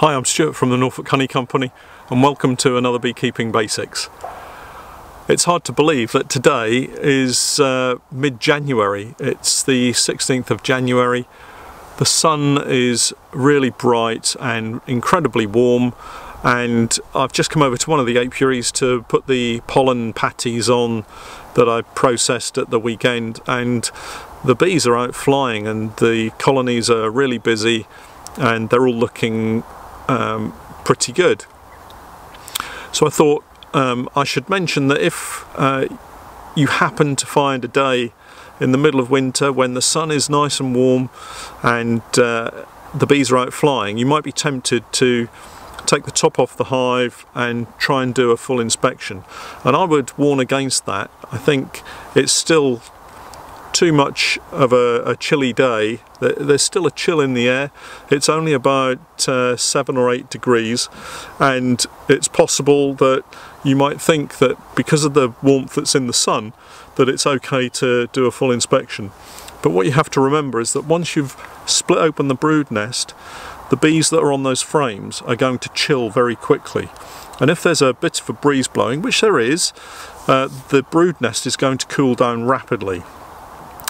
Hi, I'm Stuart from the Norfolk Honey Company and welcome to another Beekeeping Basics. It's hard to believe that today is mid-January. It's the 16th of January. The sun is really bright and incredibly warm, and I've just come over to one of the apiaries to put the pollen patties on that I processed at the weekend, and the bees are out flying and the colonies are really busy and they're all looking pretty good. So I thought I should mention that if you happen to find a day in the middle of winter when the sun is nice and warm and the bees are out flying, you might be tempted to take the top off the hive and try and do a full inspection, and I would warn against that. I think it's still too much of a chilly day. There's still a chill in the air. It's only about 7 or 8 degrees, and it's possible that you might think that because of the warmth that's in the sun that it's okay to do a full inspection. But what you have to remember is that once you've split open the brood nest, the bees that are on those frames are going to chill very quickly, and if there's a bit of a breeze blowing, which there is, the brood nest is going to cool down rapidly.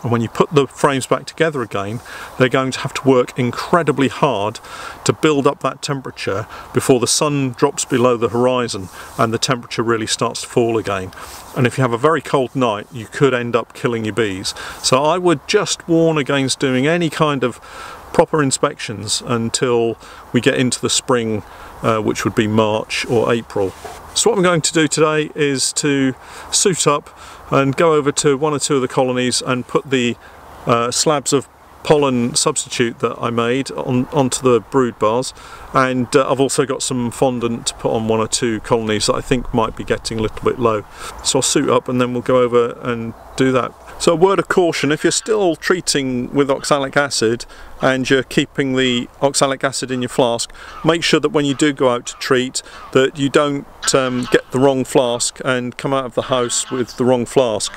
And when you put the frames back together again, they're going to have to work incredibly hard to build up that temperature before the sun drops below the horizon and the temperature really starts to fall again. And if you have a very cold night, you could end up killing your bees. So I would just warn against doing any kind of proper inspections until we get into the spring, which would be March or April. So what I'm going to do today is to suit up and go over to one or two of the colonies and put the slabs of pollen substitute that I made onto the brood bars, and I've also got some fondant to put on one or two colonies that I think might be getting a little bit low. So I'll suit up and then we'll go over and do that. So a word of caution: if you're still treating with oxalic acid and you're keeping the oxalic acid in your flask, make sure that when you do go out to treat that you don't get the wrong flask and come out of the house with the wrong flask.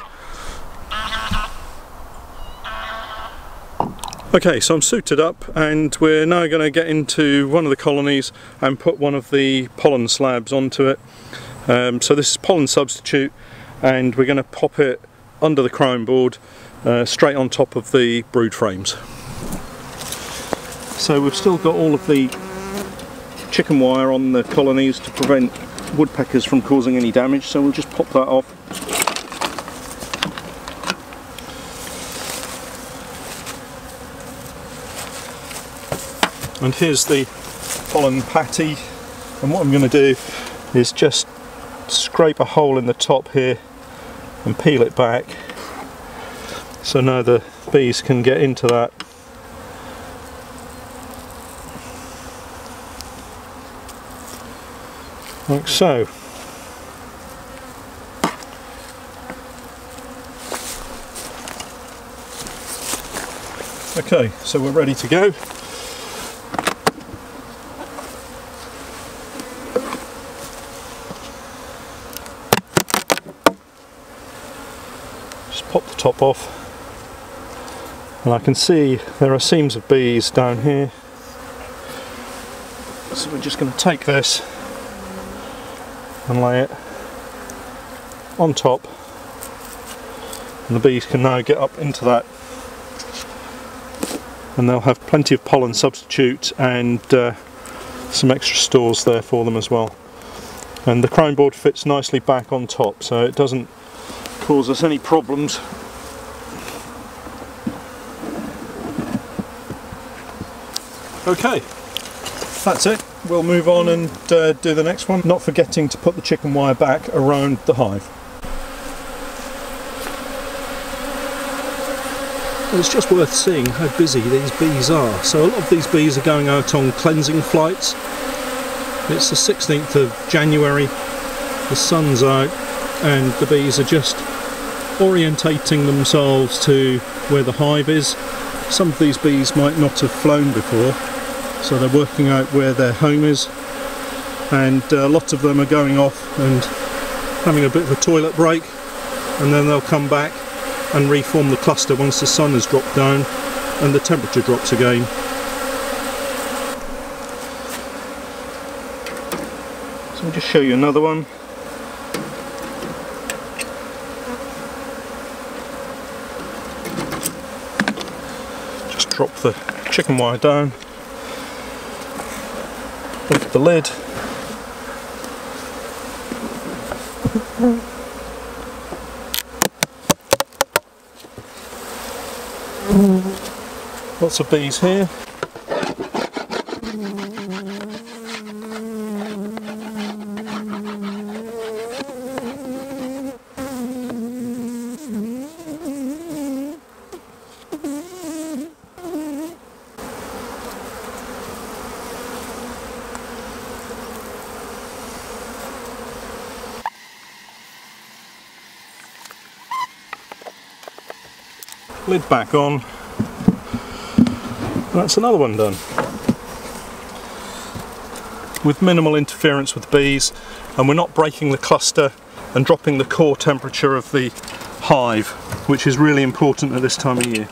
Okay, so I'm suited up and we're now going to get into one of the colonies and put one of the pollen slabs onto it. So this is pollen substitute, and we're going to pop it under the crown board straight on top of the brood frames. So we've still got all of the chicken wire on the colonies to prevent woodpeckers from causing any damage, so we'll just pop that off. And here's the pollen patty, and what I'm going to do is just scrape a hole in the top here and peel it back, so now the bees can get into that. Like so. Okay, so we're ready to go. Pop the top off, and I can see there are seams of bees down here, so we're just going to take this and lay it on top, and the bees can now get up into that, and they'll have plenty of pollen substitute and some extra stores there for them as well. And the crown board fits nicely back on top, so it doesn't cause us any problems. Okay, that's it. We'll move on and do the next one, not forgetting to put the chicken wire back around the hive. Well, it's just worth seeing how busy these bees are. So a lot of these bees are going out on cleansing flights. It's the 16th of January, the sun's out, and the bees are just orientating themselves to where the hive is. Some of these bees might not have flown before, so they're working out where their home is, and lots of them are going off and having a bit of a toilet break, and then they'll come back and reform the cluster once the sun has dropped down and the temperature drops again. Let me just show you another one. Just drop the chicken wire down with the lid. Lots of bees here. Lid back on. That's another one done. With minimal interference with bees, and we're not breaking the cluster and dropping the core temperature of the hive, which is really important at this time of year.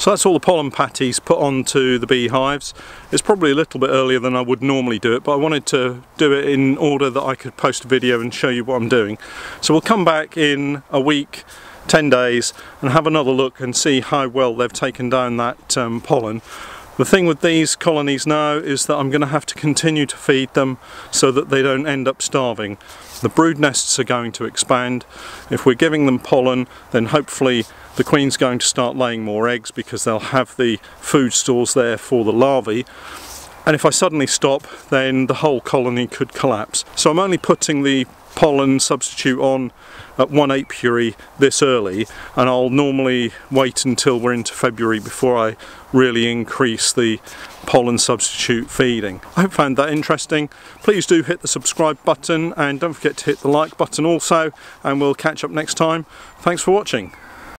So that's all the pollen patties put onto the beehives. It's probably a little bit earlier than I would normally do it, but I wanted to do it in order that I could post a video and show you what I'm doing. So we'll come back in a week, 10 days, and have another look and see how well they've taken down that pollen. The thing with these colonies now is that I'm going to have to continue to feed them so that they don't end up starving. The brood nests are going to expand. If we're giving them pollen, then hopefully the queen's going to start laying more eggs because they'll have the food stores there for the larvae. And if I suddenly stop, then the whole colony could collapse. So I'm only putting the pollen substitute on at 1/8 puree this early, and I'll normally wait until we're into February before I really increase the pollen substitute feeding. I hope you found that interesting. Please do hit the subscribe button and don't forget to hit the like button also, and we'll catch up next time. Thanks for watching.